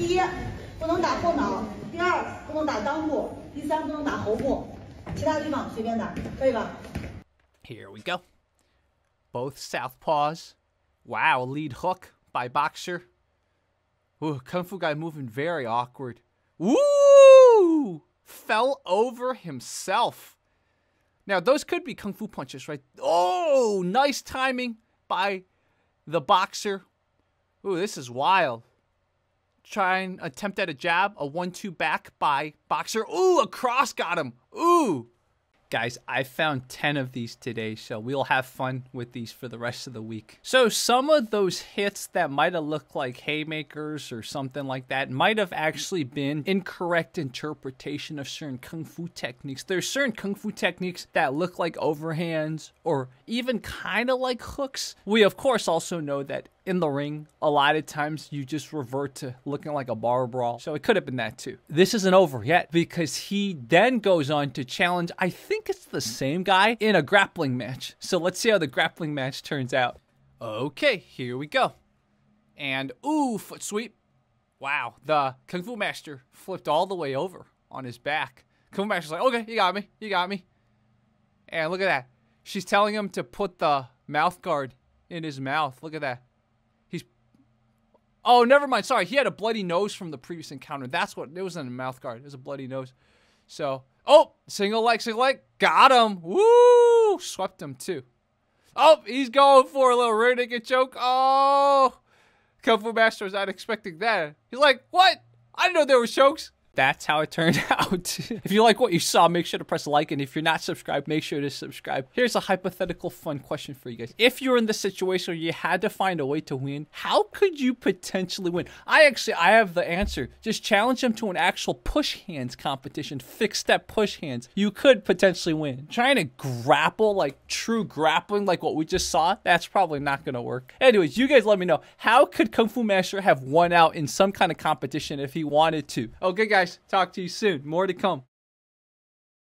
第一，不能打后脑；第二，不能打裆部；第三，不能打喉部，其他地方随便打，可以吧 ？Here we go. Both southpaws. Wow, lead hook by Boxer. Ooh, Kung Fu Guy moving very awkward. Woo! Fell over himself. Now, those could be Kung Fu punches, right? Oh, nice timing by the Boxer. Ooh, this is wild. Try and attempt at a jab. A 1-2 back by Boxer. Ooh, a cross got him. Ooh. Guys, I found 10 of these today, so we'll have fun with these for the rest of the week. So some of those hits that might have looked like haymakers or something like that might have actually been incorrect interpretation of certain Kung Fu techniques. There's certain Kung Fu techniques that look like overhands or even kind of like hooks. We, of course, also know that in the ring, a lot of times you just revert to looking like a bar brawl. So it could have been that too. This isn't over yet because he then goes on to challenge, I think it's the same guy, in a grappling match. So let's see how the grappling match turns out. Okay, here we go. And ooh, foot sweep. Wow, the Kung Fu Master flipped all the way over on his back. Kung Fu Master's like, okay, you got me, you got me. And look at that. She's telling him to put the mouth guard in his mouth. Look at that. Oh, never mind. Sorry. He had a bloody nose from the previous encounter. That's what it was, in a mouth guard. It was a bloody nose. So, oh, single leg, single leg. Got him. Woo! Swept him too. Oh, he's going for a little rear naked choke. Oh, Kung Fu Master was not expecting that. He's like, what? I didn't know there were chokes. That's how it turned out. If you like what you saw, make sure to press like, and if you're not subscribed, make sure to subscribe. Here's a hypothetical fun question for you guys. If you're in this situation where you had to find a way to win, how could you potentially win? I have the answer. Just challenge them to an actual push hands competition, fixed step push hands. You could potentially win. Trying to grapple, like true grappling, like what we just saw, that's probably not gonna work. Anyways, you guys let me know, how could Kung Fu Master have won out in some kind of competition if he wanted to? Okay guys, talk to you soon. More to come.